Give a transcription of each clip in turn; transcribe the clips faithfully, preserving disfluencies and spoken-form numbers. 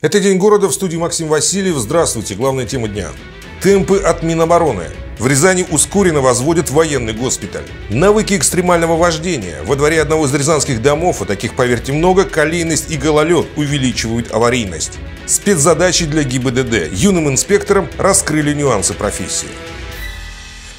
Это «День города», в студии Максим Васильев. Здравствуйте. Главная тема дня. Темпы от Минобороны. В Рязани ускоренно возводят военный госпиталь. Навыки экстремального вождения. Во дворе одного из рязанских домов, а таких, поверьте, много, колейность и гололед увеличивают аварийность. Спецзадачи для ГИБДД. Юным инспекторам раскрыли нюансы профессии.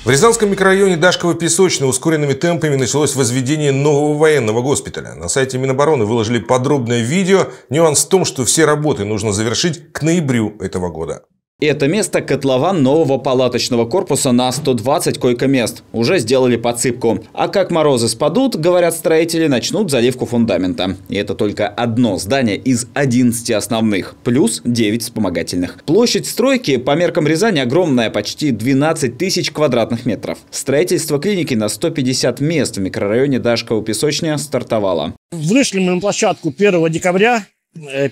В Рязанском микрорайоне Дашково-Песочно ускоренными темпами началось возведение нового военного госпиталя. На сайте Минобороны выложили подробное видео. Нюанс в том, что все работы нужно завершить к ноябрю этого года. Это место – котлован нового палаточного корпуса на сто двадцать койко-мест. Уже сделали подсыпку. А как морозы спадут, говорят строители, начнут заливку фундамента. И это только одно здание из одиннадцати основных, плюс девять вспомогательных. Площадь стройки по меркам Рязани огромная – почти двенадцать тысяч квадратных метров. Строительство клиники на сто пятьдесят мест в микрорайоне Дашково-Песочня стартовало. Вышли мы на площадку первого декабря.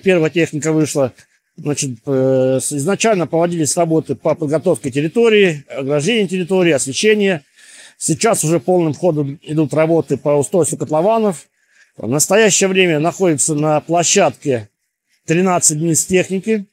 Первая техника вышла. Значит, изначально проводились работы по подготовке территории, ограждению территории, освещению. Сейчас уже полным ходом идут работы по устройству котлованов. В настоящее время находится на площадке тринадцать единиц техники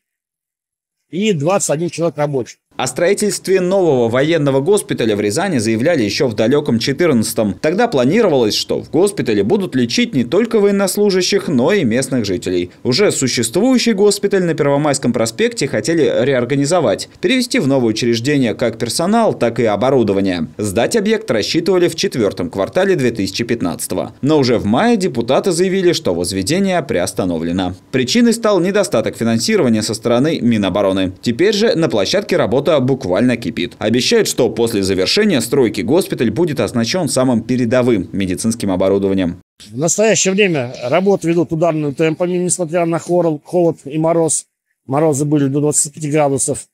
и двадцать один человек рабочих. О строительстве нового военного госпиталя в Рязани заявляли еще в далеком четырнадцатом. Тогда планировалось, что в госпитале будут лечить не только военнослужащих, но и местных жителей. Уже существующий госпиталь на Первомайском проспекте хотели реорганизовать, перевести в новое учреждение как персонал, так и оборудование. Сдать объект рассчитывали в четвертом квартале две тысячи пятнадцатого. Но уже в мае депутаты заявили, что возведение приостановлено. Причиной стал недостаток финансирования со стороны Минобороны. Теперь же на площадке работают буквально кипит. Обещают, что после завершения стройки госпиталь будет оснащен самым передовым медицинским оборудованием. В настоящее время работы ведут ударными темпами, несмотря на холод и мороз. Морозы были до двадцати пяти градусов.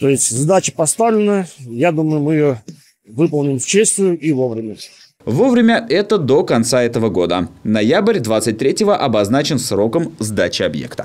То есть задача поставлена. Я думаю, мы ее выполним в честь и вовремя. Вовремя это до конца этого года. Ноябрь двадцать третьего обозначен сроком сдачи объекта.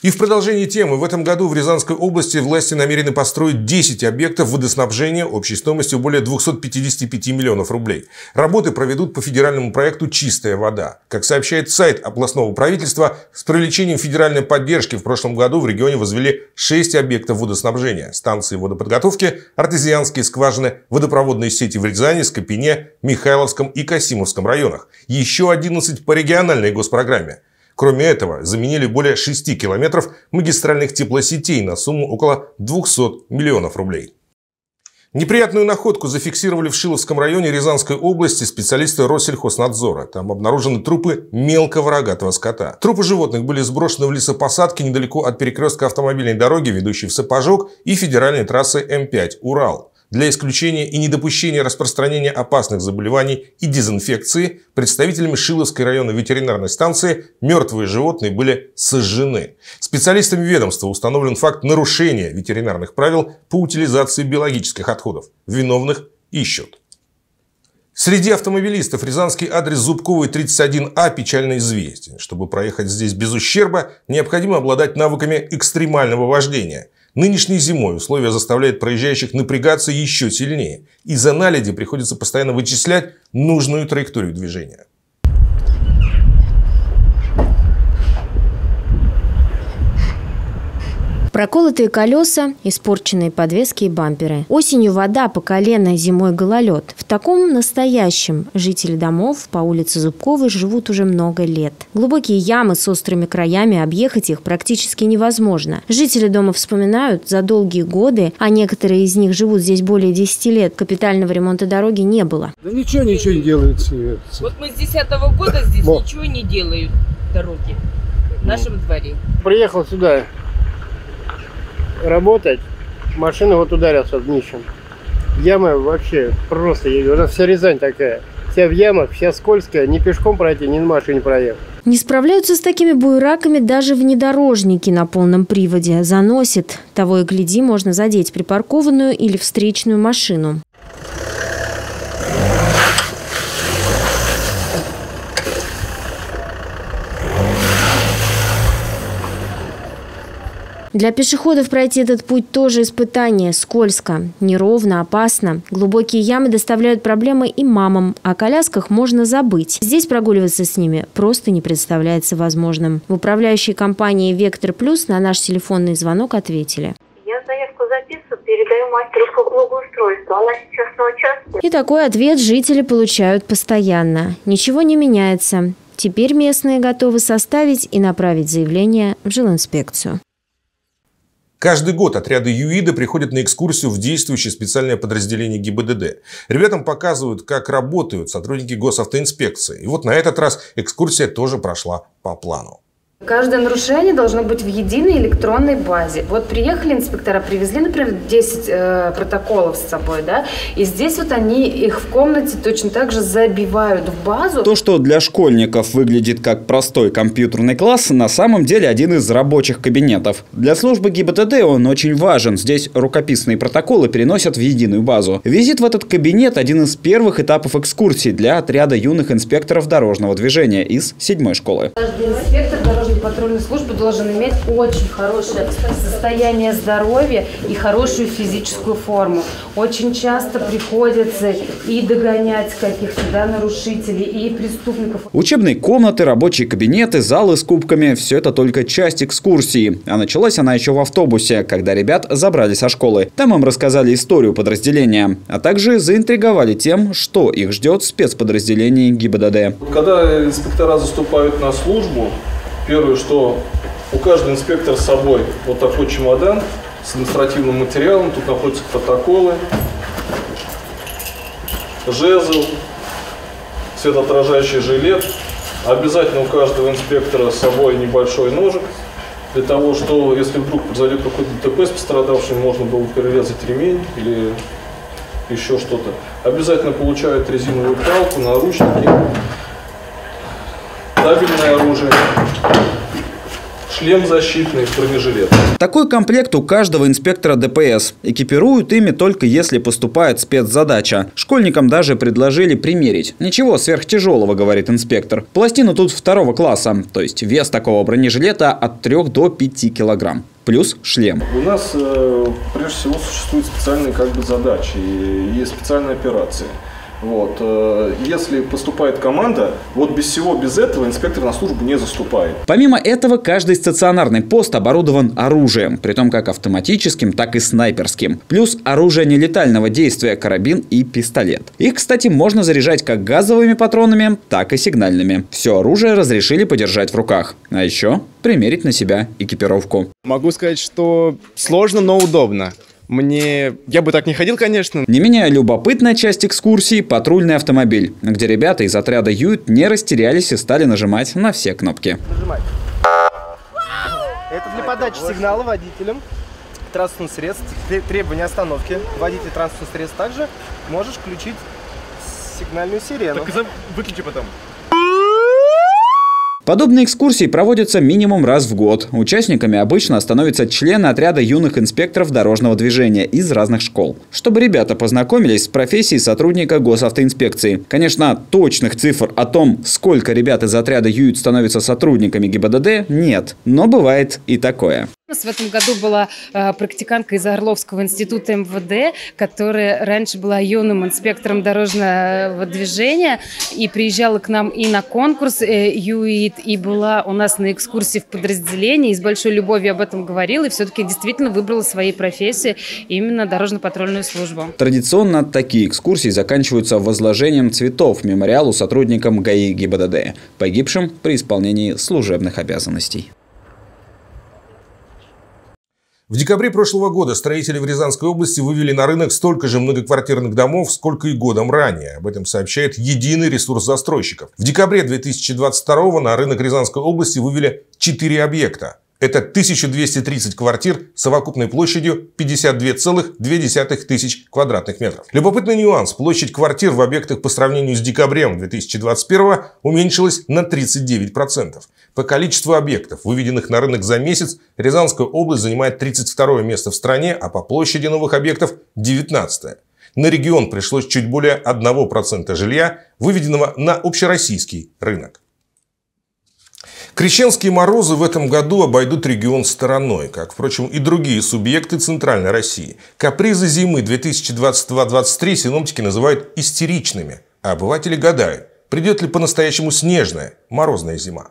И в продолжении темы. В этом году в Рязанской области власти намерены построить десять объектов водоснабжения общей стоимостью более двухсот пятидесяти пяти миллионов рублей. Работы проведут по федеральному проекту «Чистая вода». Как сообщает сайт областного правительства, с привлечением федеральной поддержки в прошлом году в регионе возвели шесть объектов водоснабжения, станции водоподготовки, артезианские скважины, водопроводные сети в Рязани, Скопине, Михайловском и Касимовском районах. Еще одиннадцать по региональной госпрограмме. Кроме этого, заменили более шести километров магистральных теплосетей на сумму около двухсот миллионов рублей. Неприятную находку зафиксировали в Шиловском районе Рязанской области специалисты Россельхознадзора. Там обнаружены трупы мелкого рогатого скота. Трупы животных были сброшены в лесопосадке недалеко от перекрестка автомобильной дороги, ведущей в Сапожок, и федеральной трассы М пять «Урал». Для исключения и недопущения распространения опасных заболеваний и дезинфекции представителями Шиловской районной ветеринарной станции мертвые животные были сожжены. Специалистами ведомства установлен факт нарушения ветеринарных правил по утилизации биологических отходов. Виновных ищут. Среди автомобилистов рязанский адрес Зубковой тридцать один А печально известен. Чтобы проехать здесь без ущерба, необходимо обладать навыками экстремального вождения. Нынешней зимой условия заставляют проезжающих напрягаться еще сильнее. Из-за наледи приходится постоянно вычислять нужную траекторию движения. Проколотые колеса, испорченные подвески и бамперы. Осенью вода по колено, зимой гололед. В таком настоящем жители домов по улице Зубковой живут уже много лет. Глубокие ямы с острыми краями, объехать их практически невозможно. Жители дома вспоминают, за долгие годы, а некоторые из них живут здесь более десяти лет, капитального ремонта дороги не было. Да ничего, ничего не делается. Вот мы с десятого года здесь вот. Ничего не делают дороги в нашем дворе. Приехал сюда работать, машина вот ударился днищем. Яма вообще просто, у нас вся Рязань такая. Вся в ямах, вся скользкая, ни пешком пройти, ни на машине проехать. Не справляются с такими буераками даже внедорожники на полном приводе. Заносит. Того и гляди, можно задеть припаркованную или встречную машину. Для пешеходов пройти этот путь тоже испытание. Скользко, неровно, опасно. Глубокие ямы доставляют проблемы и мамам. О колясках можно забыть. Здесь прогуливаться с ними просто не представляется возможным. В управляющей компании «Вектор Плюс» на наш телефонный звонок ответили. Я заявку записываю, передаю мастеру по благоустройству. Она сейчас на участке. И такой ответ жители получают постоянно. Ничего не меняется. Теперь местные готовы составить и направить заявление в жилинспекцию. Каждый год отряды ЮИДа приходят на экскурсию в действующее специальное подразделение ГИБДД. Ребятам показывают, как работают сотрудники госавтоинспекции. И вот на этот раз экскурсия тоже прошла по плану. Каждое нарушение должно быть в единой электронной базе. Вот приехали инспектора, привезли, например, десять э, протоколов с собой, да, и здесь вот они их в комнате точно так же забивают в базу. То, что для школьников выглядит как простой компьютерный класс, на самом деле один из рабочих кабинетов. Для службы ГИБДД он очень важен. Здесь рукописные протоколы переносят в единую базу. Визит в этот кабинет – один из первых этапов экскурсий для отряда юных инспекторов дорожного движения из седьмой школы. Каждый инспектор дорожного патрульной службы должен иметь очень хорошее состояние здоровья и хорошую физическую форму. Очень часто приходится и догонять каких-то да, нарушителей, и преступников. Учебные комнаты, рабочие кабинеты, залы с кубками – все это только часть экскурсии. А началась она еще в автобусе, когда ребят забрали со школы. Там им рассказали историю подразделения, а также заинтриговали тем, что их ждет в спецподразделении ГИБДД. Когда инспектора заступают на службу, первое, что у каждого инспектора с собой вот такой чемодан с административным материалом. Тут находятся протоколы, жезл, светоотражающий жилет. Обязательно у каждого инспектора с собой небольшой ножик, для того, что если вдруг произойдет какой-то ДТП с пострадавшим, можно было перерезать ремень или еще что-то. Обязательно получают резиновую палку, наручники, табельное оружие, шлем защитный, бронежилет. Такой комплект у каждого инспектора ДПС. Экипируют ими только если поступает спецзадача. Школьникам даже предложили примерить. Ничего сверхтяжелого, говорит инспектор. Пластина тут второго класса, то есть вес такого бронежилета от трёх до пяти килограмм. Плюс шлем. У нас, прежде всего, существуют специальные как бы задачи и специальные операции. Вот. Если поступает команда, вот без всего, без этого инспектор на службу не заступает. Помимо этого, каждый стационарный пост оборудован оружием, притом как автоматическим, так и снайперским. Плюс оружие нелетального действия, карабин и пистолет. Их, кстати, можно заряжать как газовыми патронами, так и сигнальными. Все оружие разрешили подержать в руках. А еще примерить на себя экипировку. Могу сказать, что сложно, но удобно. Мне... Я бы так не ходил, конечно. Не менее любопытная часть экскурсии – патрульный автомобиль, где ребята из отряда ЮИД не растерялись и стали нажимать на все кнопки. Нажимать. Это для подачи сигнала водителям транспортных средств, требования остановки. Водитель транспортных средств также можешь включить сигнальную сирену. Так выключи потом. Подобные экскурсии проводятся минимум раз в год. Участниками обычно становятся члены отряда юных инспекторов дорожного движения из разных школ, чтобы ребята познакомились с профессией сотрудника госавтоинспекции. Конечно, точных цифр о том, сколько ребят из отряда ЮИД становятся сотрудниками ГИБДД, нет. Но бывает и такое. У нас в этом году была практикантка из Орловского института МВД, которая раньше была юным инспектором дорожного движения и приезжала к нам и на конкурс ЮИД, и была у нас на экскурсии в подразделении, и с большой любовью об этом говорила, и все-таки действительно выбрала своей профессии именно дорожно-патрульную службу. Традиционно такие экскурсии заканчиваются возложением цветов мемориалу сотрудникам ГАИ ГИБДД, погибшим при исполнении служебных обязанностей. В декабре прошлого года строители в Рязанской области вывели на рынок столько же многоквартирных домов, сколько и годом ранее. Об этом сообщает единый ресурс застройщиков. В декабре две тысячи двадцать второго на рынок Рязанской области вывели четыре объекта. Это тысяча двести тридцать квартир с совокупной площадью пятьдесят две целых две тысячи квадратных метров. Любопытный нюанс. Площадь квартир в объектах по сравнению с декабрем две тысячи двадцать первого уменьшилась на тридцать девять процентов. По количеству объектов, выведенных на рынок за месяц, Рязанская область занимает тридцать второе место в стране, а по площади новых объектов девятнадцатое. На регион пришлось чуть более одного процента жилья, выведенного на общероссийский рынок. Крещенские морозы в этом году обойдут регион стороной, как, впрочем, и другие субъекты Центральной России. Капризы зимы две тысячи двадцать второго — две тысячи двадцать третьего синоптики называют истеричными, а обыватели гадают, придет ли по-настоящему снежная, морозная зима.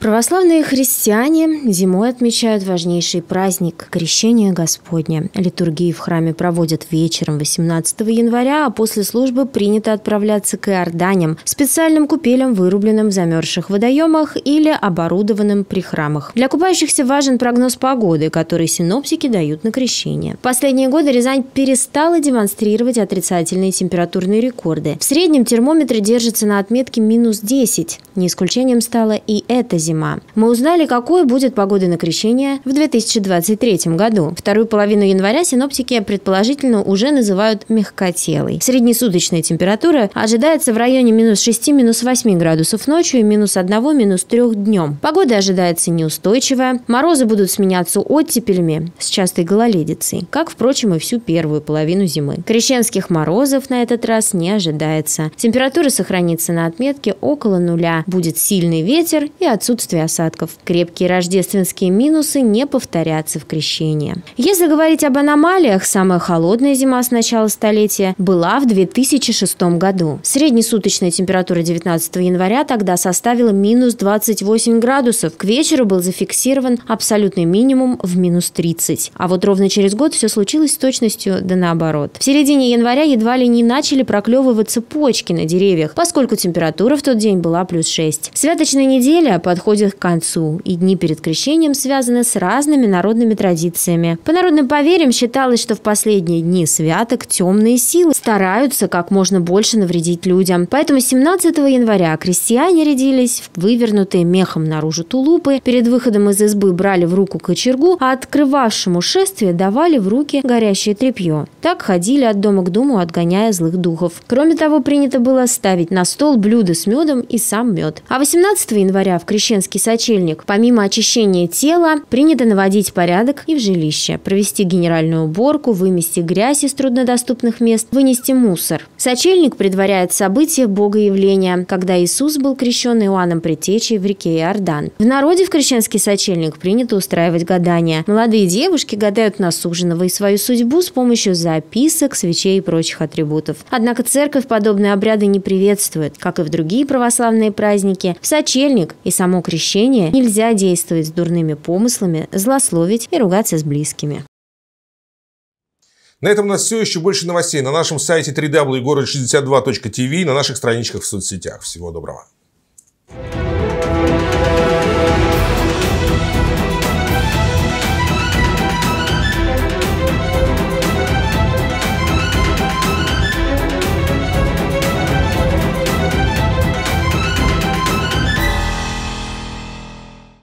Православные христиане зимой отмечают важнейший праздник – Крещение Господне. Литургии в храме проводят вечером восемнадцатого января, а после службы принято отправляться к Иорданям – специальным купелям, вырубленным в замерзших водоемах или оборудованным при храмах. Для купающихся важен прогноз погоды, который синоптики дают на крещение. В последние годы Рязань перестала демонстрировать отрицательные температурные рекорды. В среднем термометр держится на отметке минус десять. Не исключением стала и эта зима. Мы узнали, какой будет погода на крещение в две тысячи двадцать третьем году. Вторую половину января синоптики предположительно уже называют мягкотелой. Среднесуточная температура ожидается в районе минус шести — минус восьми градусов ночью и минус одного — минус трёх днем. Погода ожидается неустойчивая. Морозы будут сменяться оттепелями с частой гололедицей, как, впрочем, и всю первую половину зимы. Крещенских морозов на этот раз не ожидается. Температура сохранится на отметке около нуля. Будет сильный ветер и отсутствие осадков. Крепкие рождественские минусы не повторятся в крещении. Если говорить об аномалиях, самая холодная зима с начала столетия была в две тысячи шестом году. Среднесуточная температура девятнадцатого января тогда составила минус двадцать восемь градусов. К вечеру был зафиксирован абсолютный минимум в минус тридцать. А вот ровно через год все случилось с точностью да наоборот. В середине января едва ли не начали проклевываться почки на деревьях, поскольку температура в тот день была плюс шесть. Святочная неделя подходит к концу, и дни перед крещением связаны с разными народными традициями. По народным поверьям считалось, что в последние дни святок темные силы стараются как можно больше навредить людям. Поэтому семнадцатого января крестьяне рядились в вывернутые мехом наружу тулупы, перед выходом из избы брали в руку кочергу, а открывавшему шествие давали в руки горящее тряпье. Так ходили от дома к дому, отгоняя злых духов. Кроме того, принято было ставить на стол блюдо с медом и сам мед. А восемнадцатого января в крещенском сочельник. Помимо очищения тела, принято наводить порядок и в жилище, провести генеральную уборку, вымести грязь из труднодоступных мест, вынести мусор. Сочельник предваряет событие богоявления, когда Иисус был крещен Иоанном Предтечей в реке Иордан. В народе в крещенский сочельник принято устраивать гадания. Молодые девушки гадают на суженого и свою судьбу с помощью записок, свечей и прочих атрибутов. Однако церковь подобные обряды не приветствует. Как и в другие православные праздники, в сочельник и само крещение Крещение нельзя действовать с дурными помыслами, злословить и ругаться с близкими. На этом у нас все. Еще больше новостей на нашем сайте город шестьдесят два точка ти ви и на наших страничках в соцсетях. Всего доброго.